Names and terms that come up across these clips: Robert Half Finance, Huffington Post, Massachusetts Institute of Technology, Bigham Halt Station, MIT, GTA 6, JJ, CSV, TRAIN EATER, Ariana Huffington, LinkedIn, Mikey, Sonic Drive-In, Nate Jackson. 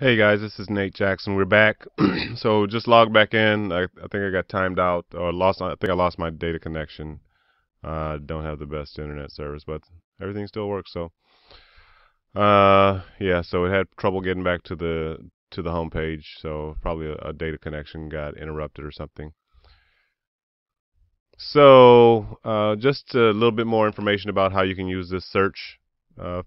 Hey guys, this is Nate Jackson. We're back. So just log back in. I think I got timed out or lost. I think I lost my data connection. Don't have the best internet service, but everything still works. So yeah, so it had trouble getting back to the home page. So probably a data connection got interrupted or something. So just a little bit more information about how you can use this search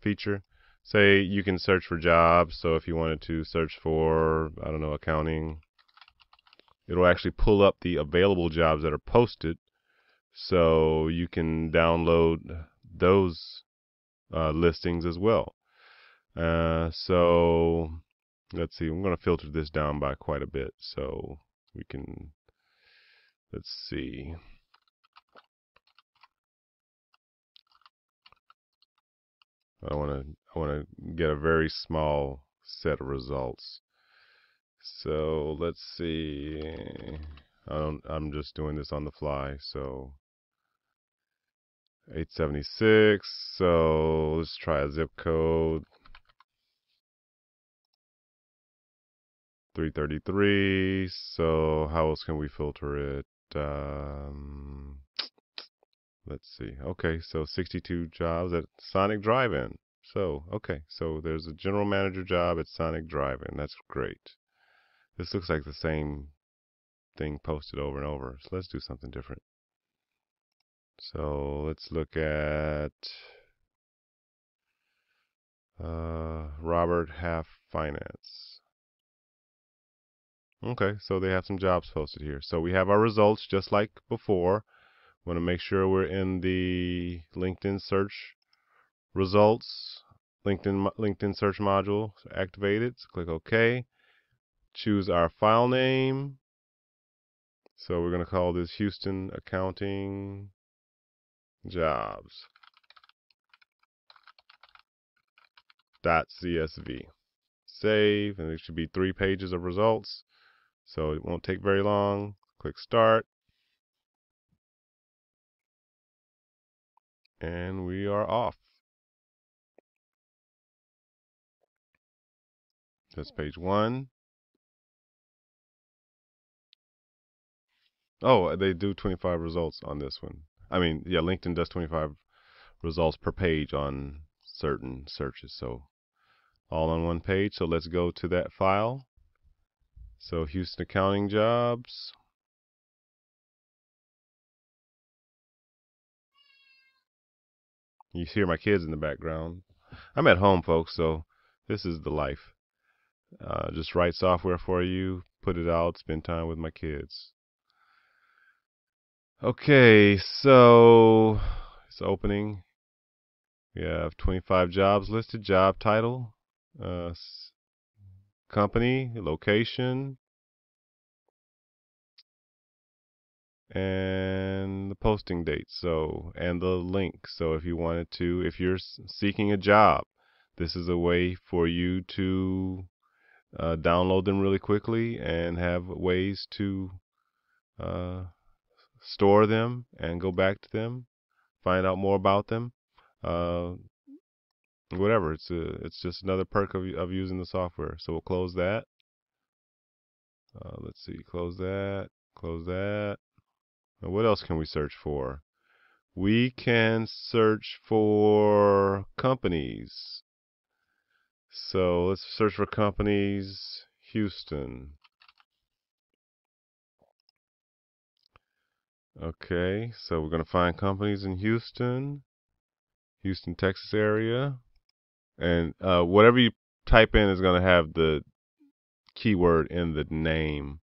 feature. Say you can search for jobs, so if you wanted to search for, I don't know, accounting, it'll actually pull up the available jobs that are posted, so you can download those listings as well. So let's see, I'm going to filter this down by quite a bit, so we can, let's see. I want to get a very small set of results. So let's see. I'm just doing this on the fly. So 876. So let's try a zip code. 333. So how else can we filter it? Let's see. Okay, so 62 jobs at Sonic Drive-In. So, okay, so there's a general manager job at Sonic Drive-In. That's great. This looks like the same thing posted over and over. So let's do something different. So let's look at Robert Half Finance. Okay, so they have some jobs posted here. So we have our results just like before. Want to make sure we're in the LinkedIn search results, LinkedIn search module activated. So click OK. Choose our file name. So we're going to call this Houston Accounting Jobs .csv. Save, and it should be 3 pages of results. So it won't take very long. Click Start. And we are off. That's page 1. Oh, they do 25 results on this one. I mean, yeah, LinkedIn does 25 results per page on certain searches. So all on one page. So let's go to that file. So Houston Accounting Jobs. You hear my kids in the background. I'm at home, folks, so this is the life. Just write software for you, put it out, spend time with my kids. Okay, so it's opening. We have 25 jobs listed, job title, company, location, and the posting date, so, and the link. So if you wanted to, if you're seeking a job, this is a way for you to download them really quickly and have ways to store them and go back to them, find out more about them, whatever. It's just another perk of using the software. So we'll close that. Let's see, close that, close that. Now what else can we search for? We can search for companies. So let's search for companies, Houston. Okay, so we're going to find companies in Houston, Houston, Texas area. And whatever you type in is going to have the keyword in the name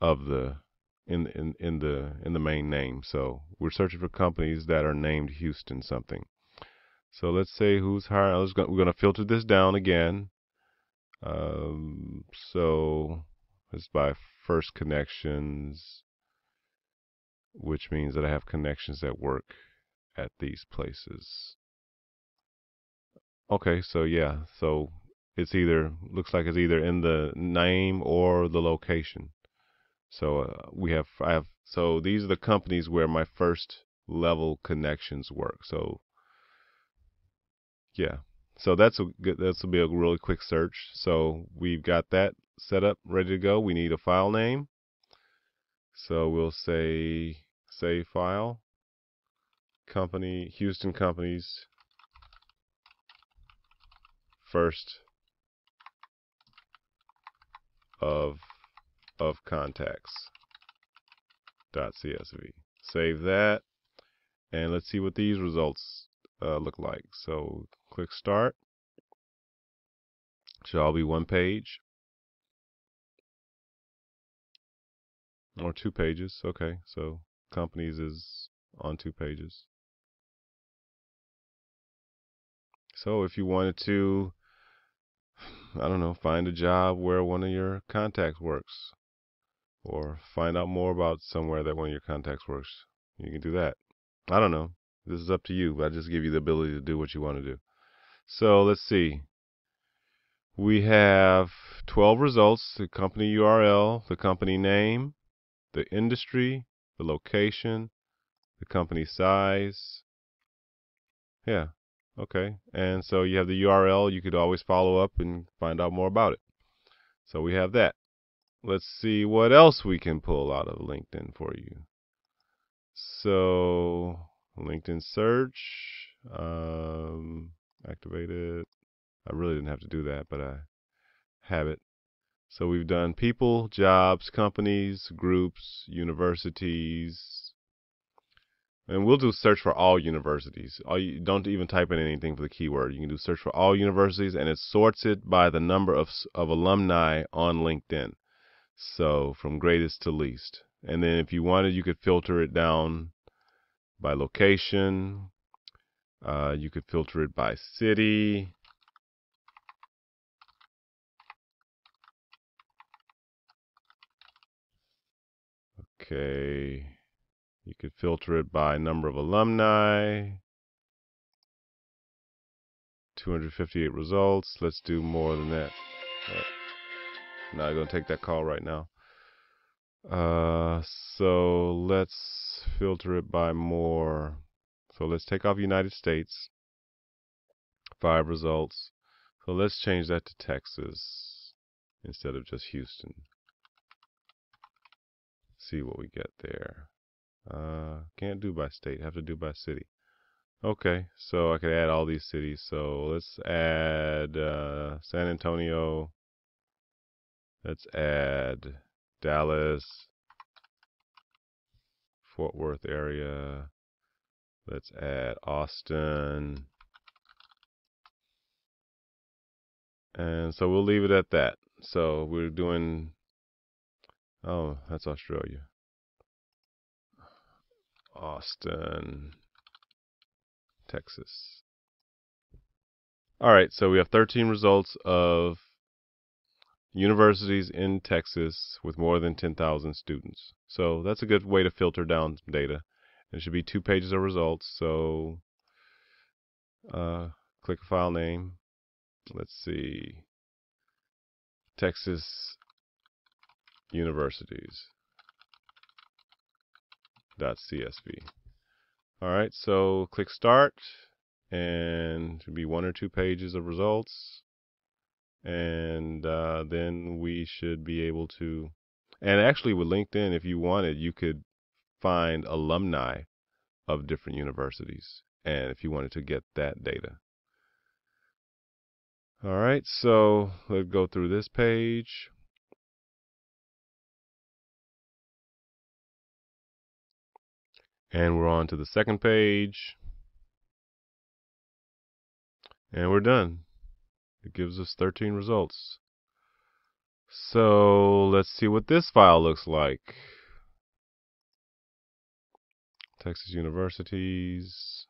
of the in the main name. So we're searching for companies that are named Houston something. So let's say who's hiring. We're going to filter this down again. So it's by first connections, which means that I have connections that work at these places. Okay, so yeah, so it's either, looks like it's either in the name or the location. So so these are the companies where my first level connections work. So yeah, So that's will be a really quick search. So we've got that set up, ready to go. We need a file name. So we'll say save file, company, Houston Companies first of contacts.csv. Save that, and let's see what these results look like. So click start. Should all be one page or two pages. Okay, so companies is on two pages. So if you wanted to, I don't know, find a job where one of your contacts works, or find out more about somewhere that one of your contacts works, you can do that. I don't know. This is up to you, but I just give you the ability to do what you want to do. So let's see. We have 12 results: the company URL, the company name, the industry, the location, the company size. Yeah, okay. And so you have the URL. You could always follow up and find out more about it. So we have that. Let's see what else we can pull out of LinkedIn for you. So LinkedIn search, activated. I really didn't have to do that, but I have it. So we've done people, jobs, companies, groups, universities. And we'll do search for all universities. You don't even type in anything for the keyword. You can do search for all universities, and it sorts it by the number of alumni on LinkedIn. So from greatest to least. And then if you wanted, you could filter it down by location. You could filter it by city. Okay, you could filter it by number of alumni. 258 results. Let's do more than that. I'm not going to take that call right now. So let's filter it by more. So let's take off United States. 5 results. So let's change that to Texas instead of just Houston. See what we get there. Can't do by state, have to do by city. Okay, so I could add all these cities. So let's add San Antonio. Let's add Dallas, Fort Worth area. Let's add Austin. And so we'll leave it at that. So we're doing, oh, that's Australia. Austin, Texas. All right, so we have 13 results of universities in Texas with more than 10,000 students. So that's a good way to filter down data. It should be 2 pages of results. So click a file name. Let's see. Texas universities.csv. All right, so click start, and it'll be 1 or 2 pages of results, and then we should be able to. And actually, with LinkedIn, if you wanted, you could find alumni of different universities, and if you wanted to get that data. All right, so let's go through this page. And we're on to the second page. And we're done. It gives us 13 results. So let's see what this file looks like. Texas universities.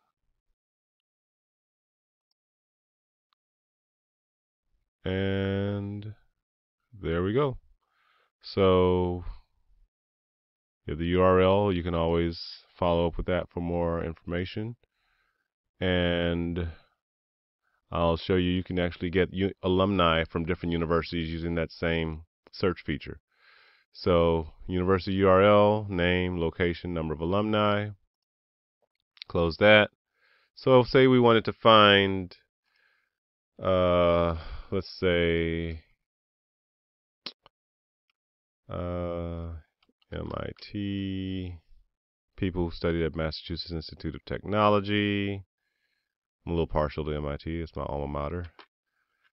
And there we go. So you have the URL. You can always follow up with that for more information. And I'll show you, you can actually get alumni from different universities using that same search feature. So university URL, name, location, number of alumni. Close that. So say we wanted to find let's say MIT, people who studied at Massachusetts Institute of Technology. I'm a little partial to MIT. It's my alma mater.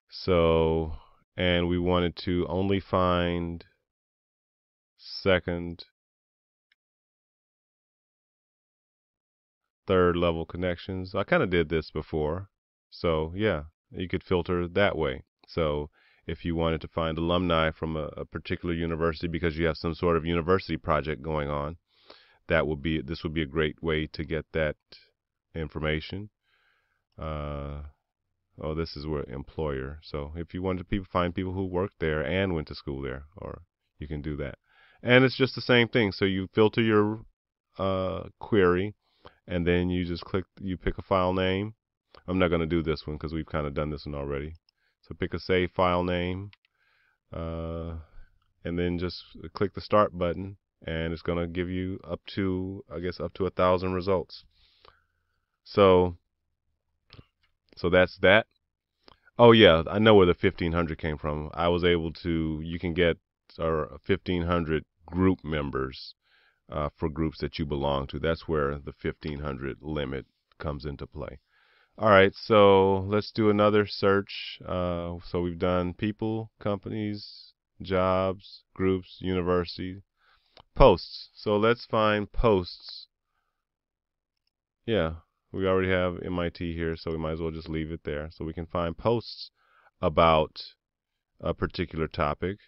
So, and we wanted to only find second, third level connections. I kind of did this before. So, yeah, you could filter that way. So, if you wanted to find alumni from a particular university because you have some sort of university project going on, that would be, this would be a great way to get that information. Oh, this is where employer. So if you wanted to find people who worked there and went to school there, or you can do that. And it's just the same thing. So you filter your query, and then you just click, you pick a file name. I'm not going to do this one because we've kind of done this one already. So pick a save file name, and then just click the start button, and it's going to give you up to, I guess, up to 1,000 results. So that's that. Oh yeah, I know where the 1,500 came from. I was able to, you can get 1,500 group members for groups that you belong to. That's where the 1,500 limit comes into play. All right, so let's do another search. So we've done people, companies, jobs, groups, university, posts. So let's find posts. Yeah, we already have MIT here, so we might as well just leave it there. So we can find posts about a particular topic.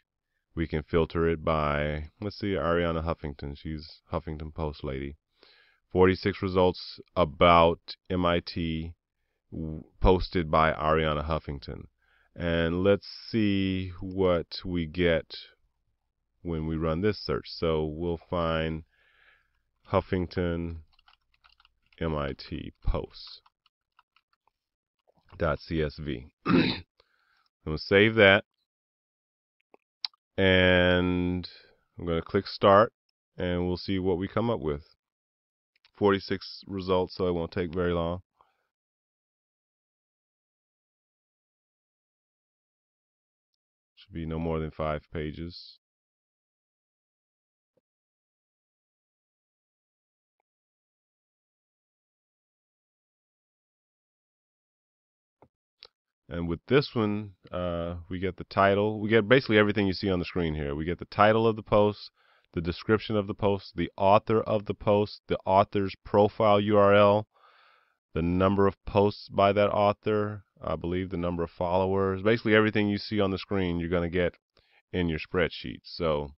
We can filter it by, let's see, Ariana Huffington. She's Huffington Post lady. 46 results about MIT posted by Ariana Huffington. And let's see what we get when we run this search. So we'll find Huffington MIT Post.csv. I'm going to save that. And I'm going to click start, and we'll see what we come up with. 46 results, so it won't take very long. Be no more than 5 pages. And with this one, we get the title. We get basically everything you see on the screen here. We get the title of the post, the description of the post, the author of the post, the author's profile URL, the number of posts by that author, I believe the number of followers, basically everything you see on the screen you're going to get in your spreadsheet. So,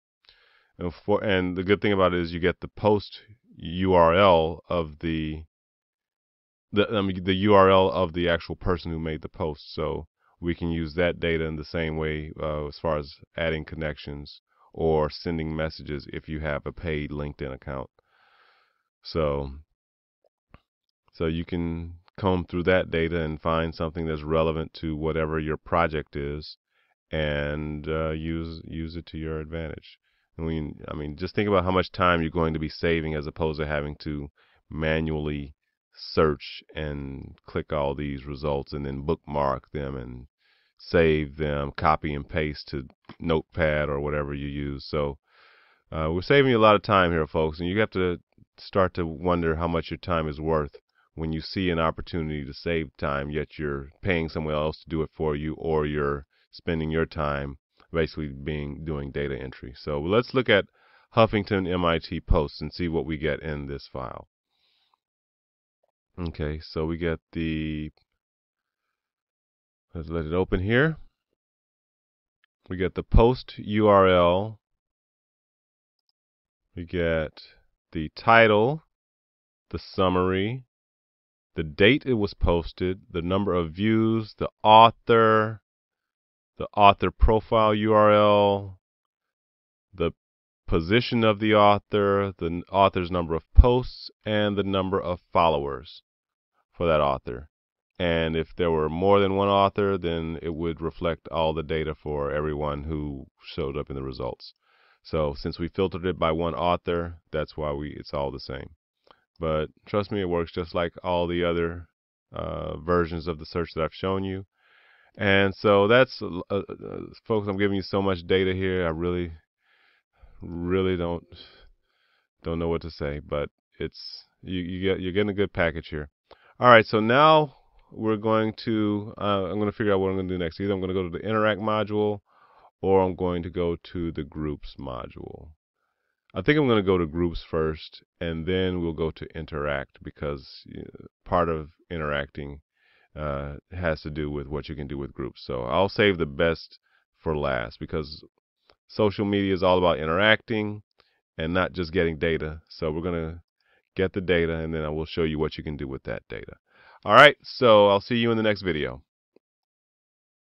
and the good thing about it is you get the post URL of the URL of the actual person who made the post. So we can use that data in the same way as far as adding connections or sending messages if you have a paid LinkedIn account. So you can comb through that data and find something that's relevant to whatever your project is, and use it to your advantage. I mean, just think about how much time you're going to be saving as opposed to having to manually search and click all these results and then bookmark them and save them, copy and paste to Notepad or whatever you use. So we're saving you a lot of time here, folks, and you have to start to wonder how much your time is worth when you see an opportunity to save time, yet you're paying someone else to do it for you, or you're spending your time basically doing data entry. So let's look at Huffington MIT posts and see what we get in this file. Okay, so we get the, let's let it open here. We get the post URL. We get the title, the summary, the date it was posted, the number of views, the author profile URL, the position of the author, the author's number of posts, and the number of followers for that author. And if there were more than one author, then it would reflect all the data for everyone who showed up in the results. So since we filtered it by one author, that's why it's all the same. But trust me, it works just like all the other versions of the search that I've shown you. And so that's, folks, I'm giving you so much data here. I really don't know what to say, but it's, you're getting a good package here. All right, so now we're going to, I'm going to figure out what I'm going to do next. Either I'm going to go to the Interact module, or I'm going to go to the Groups module. I think I'm going to go to Groups first, and then we'll go to Interact, because part of interacting has to do with what you can do with Groups. So I'll save the best for last, because social media is all about interacting and not just getting data. So we're going to get the data, and then I will show you what you can do with that data. All right, so I'll see you in the next video.